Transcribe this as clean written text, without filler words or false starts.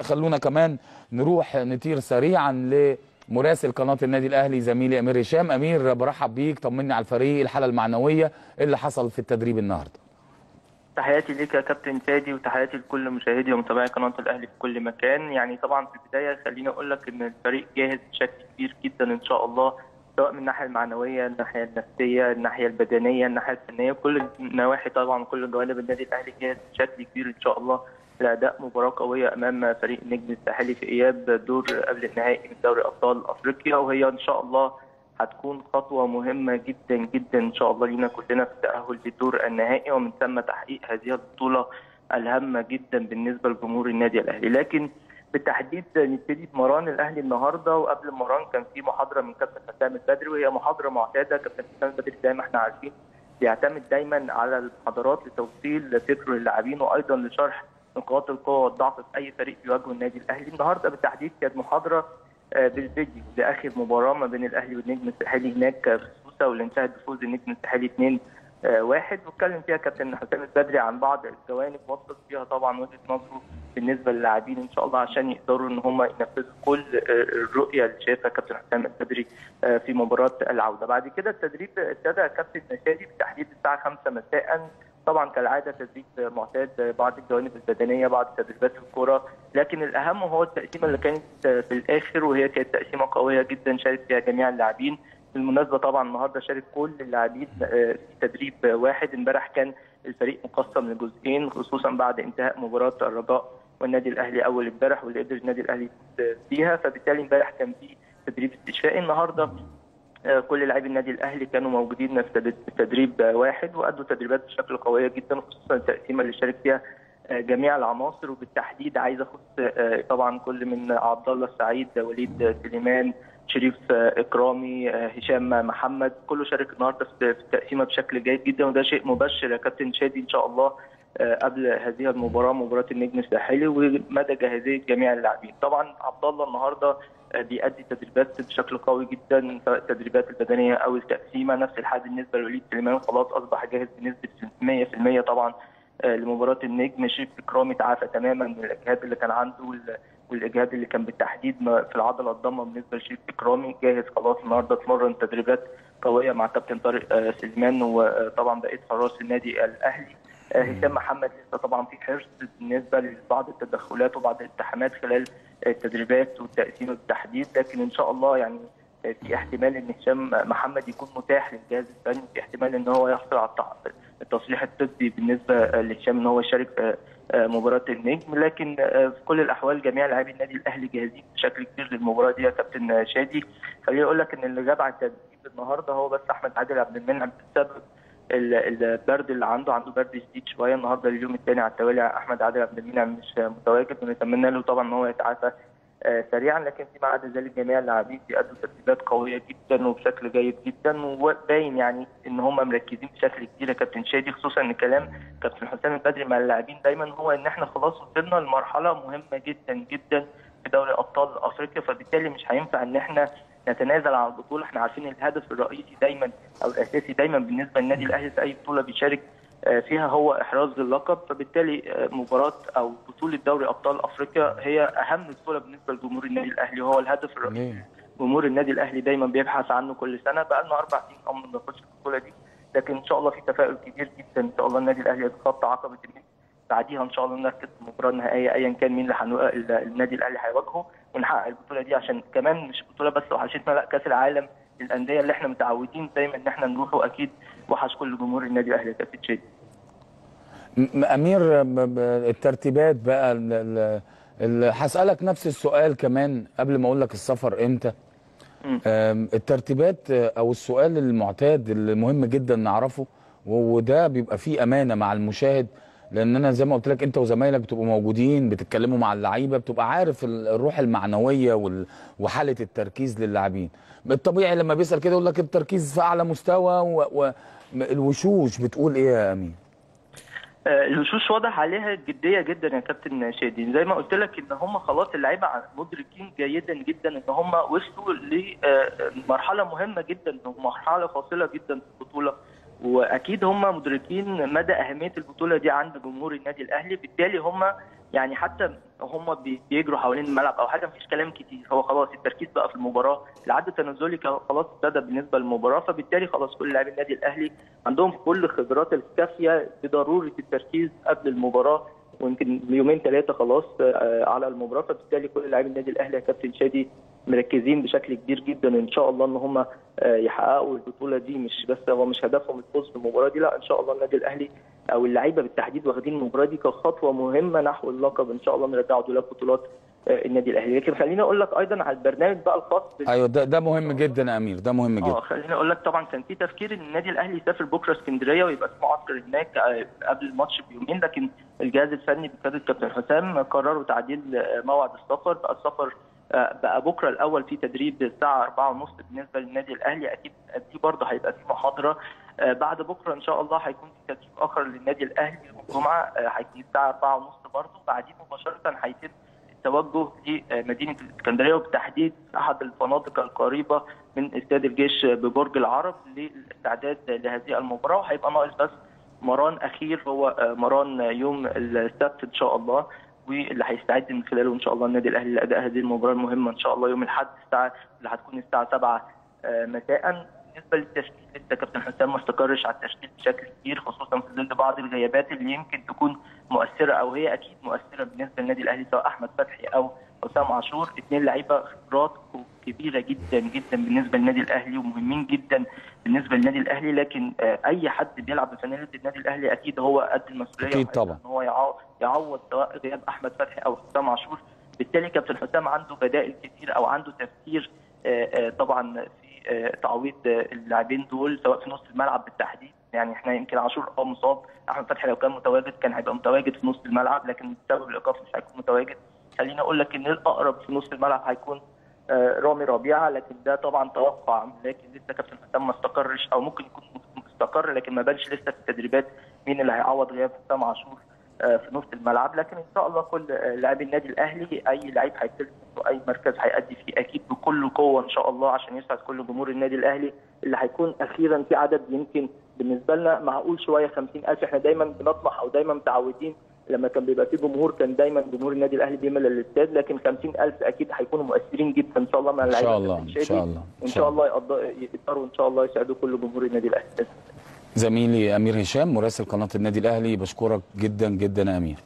خلونا كمان نروح نطير سريعا لمراسل قناة النادي الأهلي زميلي أمير هشام. أمير، برحب بيك، طمني على الفريق، الحالة المعنوية، اللي حصل في التدريب النهارده. تحياتي ليك يا كابتن شادي وتحياتي لكل مشاهدي ومتابعي قناة الأهلي في كل مكان. يعني طبعا في البداية خليني أقول لك إن الفريق جاهز بشكل كبير جدا إن شاء الله، سواء من الناحية المعنوية، الناحية النفسية، الناحية البدنية، الناحية الفنية، كل النواحي طبعا كل جوانب النادي الأهلي جاهز بشكل كبير إن شاء الله لأداء مباراة قوية أمام فريق النجم الساحلي في إياب دور قبل النهائي من دوري ابطال افريقيا، وهي إن شاء الله هتكون خطوة مهمة جدا جدا إن شاء الله لينا كلنا في التأهل للدور النهائي، ومن ثم تحقيق هذه البطولة الهامة جدا بالنسبة لجمهور النادي الأهلي. لكن بالتحديد نبتدي بمران الأهلي النهارده، وقبل المران كان في محاضرة من كابتن حسام البدري، وهي محاضرة معتادة. كابتن حسام البدري زي ما احنا عارفين بيعتمد دايما على المحاضرات لتوصيل فكر اللاعبين وأيضا لشرح نقاط القوة والضعف في أي فريق بيواجهه النادي الأهلي. النهارده بالتحديد كانت محاضرة بالفيديو لآخر مباراة ما بين الأهلي والنجم الساحلي هناك في سوسة، واللي انتهت بفوز النجم الساحلي 2-1، واتكلم فيها كابتن حسام البدري عن بعض الجوانب، وصف فيها طبعا وجهة نظره بالنسبة للاعبين إن شاء الله عشان يقدروا إن هم ينفذوا كل الرؤية اللي شايفها كابتن حسام البدري في مباراة العودة. بعد كده التدريب ابتدى كابتن شادي بالتحديد الساعة 5 مساء، طبعا كالعاده تدريب معتاد، بعض الجوانب البدنيه، بعض تدريبات الكره، لكن الاهم هو التقسيمه اللي كانت في الاخر، وهي كانت تقسيمه قويه جدا شارك فيها جميع اللاعبين. بالمناسبه طبعا النهارده شارك كل اللاعبين في تدريب واحد. امبارح كان الفريق مقسم لجزئين، خصوصا بعد انتهاء مباراه الرجاء والنادي الاهلي اول امبارح واللي قدر النادي الاهلي فيها، فبالتالي امبارح كان في تدريب استشفائي. النهارده كل لاعبي النادي الاهلي كانوا موجودين في تدريب واحد وادوا تدريبات بشكل قويه جدا، خصوصا التقسيمه اللي شارك فيها جميع العناصر. وبالتحديد عايز اخص طبعا كل من عبدالله السعيد، وليد سليمان، شريف اكرامي، هشام محمد، كله شارك النهارده في التقسيمه بشكل جيد جدا، وده شيء مبشر يا كابتن شادي ان شاء الله قبل هذه المباراه، مباراه النجم الساحلي، ومدى جاهزيه جميع اللاعبين. طبعا عبد الله النهارده بيأدي تدريبات بشكل قوي جدا، سواء التدريبات البدنيه او التقسيمه. نفس الحال بالنسبه لوليد سليمان، خلاص اصبح جاهز بنسبه 100% طبعا لمباراه النجم. شريف اكرامي تعافى تماما من الاجهاد اللي كان عنده والاجهاد اللي كان بالتحديد في العضله الضمه، بالنسبه لشريف اكرامي جاهز خلاص النهارده، اتمرن تدريبات قويه مع كابتن طارق سليمان وطبعا بقيه حراس النادي الاهلي. هشام محمد لسه طبعا في حرص بالنسبه لبعض التدخلات وبعض الالتحامات خلال التدريبات والتقسيم بالتحديد، لكن ان شاء الله يعني في احتمال ان هشام محمد يكون متاح للجهاز الفني، في احتمال ان هو يحصل على التصريح الطبي بالنسبه لهشام ان هو يشارك في مباراه النجم. لكن في كل الاحوال جميع لاعبي النادي الاهلي جاهزين بشكل كبير للمباراه دي يا كابتن شادي. خليني اقول لك ان اللي جاب على التدريب النهارده هو بس احمد عادل عبد المنعم بسبب البرد اللي عنده برد شديد شويه، النهارده اليوم الثاني على التوالي احمد عادل عبد المنعم مش متواجد، ونتمنى له طبعا ان هو يتعافى سريعا. لكن فيما عدا ذلك جميع اللاعبين بيأدوا تدريبات قويه جدا وبشكل جيد جدا، وباين يعني ان هم مركزين بشكل كبير يا كابتن شادي، خصوصا ان كلام كابتن حسام البدري مع اللاعبين دايما هو ان احنا خلاص وصلنا لمرحله مهمه جدا جدا في دوري ابطال افريقيا، فبالتالي مش هينفع ان احنا نتنازل عن البطوله. احنا عارفين الهدف الرئيسي دايما او الاساسي دايما بالنسبه للنادي الاهلي في اي بطوله بيشارك فيها هو احراز اللقب، فبالتالي مباراه او بطوله دوري ابطال افريقيا هي اهم بطوله بالنسبه لجمهور النادي الاهلي، وهو الهدف الرئيسي. جمهور النادي الاهلي دايما بيبحث عنه كل سنه، بقى لنا 4 سنين ما بناخدش البطوله دي، لكن ان شاء الله في تفاؤل كبير جدا ان شاء الله النادي الاهلي يتخطى عقبه النجم، بعديها ان شاء الله نركز في المباراه النهائيه ايا كان مين اللي النادي الاهلي هيواجهه، ونحقق البطوله دي، عشان كمان مش بطوله بس وحشتنا، لا كاس العالم للانديه اللي احنا متعودين دايما ان احنا نروحه، اكيد وحش كل جمهور النادي الاهلي يا كابتن شادي. امير، الترتيبات بقى هسالك نفس السؤال كمان قبل ما اقول لك السفر امتى. الترتيبات او السؤال المعتاد اللي مهم جدا نعرفه، وده بيبقى فيه امانه مع المشاهد، لان انا زي ما قلت لك انت وزمايلك بتبقوا موجودين بتتكلموا مع اللعيبه، بتبقى عارف الروح المعنويه وحاله التركيز للاعبين. الطبيعي لما بيسال كده يقول لك التركيز في اعلى مستوى، والوشوش بتقول ايه يا امين؟ الوشوش واضح عليها الجديه جدا يا كابتن شادي، زي ما قلت لك ان هم خلاص اللعيبه مدركين جيدا جدا ان هم وصلوا لمرحله مهمه جدا ومرحله فاصله جدا في البطوله، واكيد هم مدركين مدى اهميه البطوله دي عند جمهور النادي الاهلي، بالتالي هم يعني حتى هم بيجروا حوالين الملعب او حاجه مفيش كلام كتير، هو خلاص التركيز بقى في المباراه، العد التنازلي خلاص ابتدى بالنسبه للمباراه، فبالتالي خلاص كل لاعبي النادي الاهلي عندهم كل الخبرات الكافيه بضروره التركيز قبل المباراه، ويمكن يومين ثلاثه خلاص على المباراه، فبالتالي كل لاعبي النادي الاهلي يا كابتن شادي مركزين بشكل كبير جدا، ان شاء الله ان هم يحققوا البطوله دي، مش بس هو مش هدفهم الفوز بالمباراه دي، لا ان شاء الله النادي الاهلي او اللعيبه بالتحديد واخدين المباراه دي كخطوه مهمه نحو اللقب، ان شاء الله نرجعوا دولاب بطولات النادي الاهلي. لكن خليني اقول لك ايضا على البرنامج بقى الخاص ايوه ده مهم جدا يا امير، ده مهم جدا. خليني اقول لك طبعا كان في تفكير ان النادي الاهلي يسافر بكره اسكندريه ويبقى في معسكر هناك قبل الماتش بيومين، لكن الجهاز الفني بقياده الكابتن حسام قرروا تعديل موعد السفر، بقى السفر بقى بكره الاول في تدريب الساعه 4:30 بالنسبه للنادي الاهلي، اكيد دي برضه هيبقى في محاضره بعد بكره ان شاء الله، هيكون في تدريب اخر للنادي الاهلي يوم الجمعه هيكون الساعه 4:30 برضه، بعدين مباشره هيتم التوجه لمدينه الاسكندريه وبالتحديد احد الفنادق القريبه من استاد الجيش ببرج العرب للاستعداد لهذه المباراه، وهيبقى ناقص بس مران اخير هو مران يوم السبت ان شاء الله، واللي هيستعد من خلاله ان شاء الله النادي الاهلي لاداء هذه المباراه المهمه ان شاء الله يوم الاحد اللي هتكون الساعه 7 مساء. بالنسبه للتشكيل لسه كابتن حسام ما استقرش على التشكيل بشكل كبير، خصوصا في ظل بعض الغيابات اللي يمكن تكون مؤثره او هي اكيد مؤثره بالنسبه للنادي الاهلي، سواء احمد فتحي او اسامه عاشور، اثنين لعيبه خبرات كبيره جدا جدا بالنسبه للنادي الاهلي ومهمين جدا بالنسبه للنادي الاهلي، لكن اي حد بيلعب بفنانه النادي الاهلي اكيد هو قد المسؤوليه اكيد طبعا ان هو يعوض سواء غياب احمد فتحي او حسام عاشور، بالتالي كابتن حسام عنده بدائل كتير او عنده تفكير طبعا في تعويض اللاعبين دول سواء في نص الملعب بالتحديد، يعني احنا يمكن عاشور مصاب، احمد فتحي لو كان متواجد كان هيبقى متواجد في نص الملعب، لكن بسبب الايقاف مش هيكون متواجد، خليني اقول لك ان الاقرب في نص الملعب هيكون رامي ربيعه، لكن ده طبعا توقع، لكن لسه كابتن حسام ما استقرش او ممكن يكون مستقر لكن ما بانش لسه في التدريبات مين اللي هيعوض غياب حسام عاشور في نص الملعب، لكن ان شاء الله كل لاعبي النادي الاهلي اي لعيب هيتسلم اي مركز هيأدي فيه اكيد بكل قوه ان شاء الله عشان يسعد كل جمهور النادي الاهلي اللي هيكون اخيرا في عدد يمكن بالنسبه لنا معقول شويه 50,000، احنا دايما بنطمح او دايما متعودين لما كان بيبقى فيه جمهور كان دايما جمهور النادي الاهلي بيملى الاستاد، لكن 50,000 اكيد هيكونوا مؤثرين جدا ان شاء الله مع اللعيبه ان شاء الله يقدروا ان شاء الله يسعدوا كل جمهور النادي الاهلي. زميلي أمير هشام مراسل قناة النادي الأهلي، بشكرك جدا جدا يا أمير.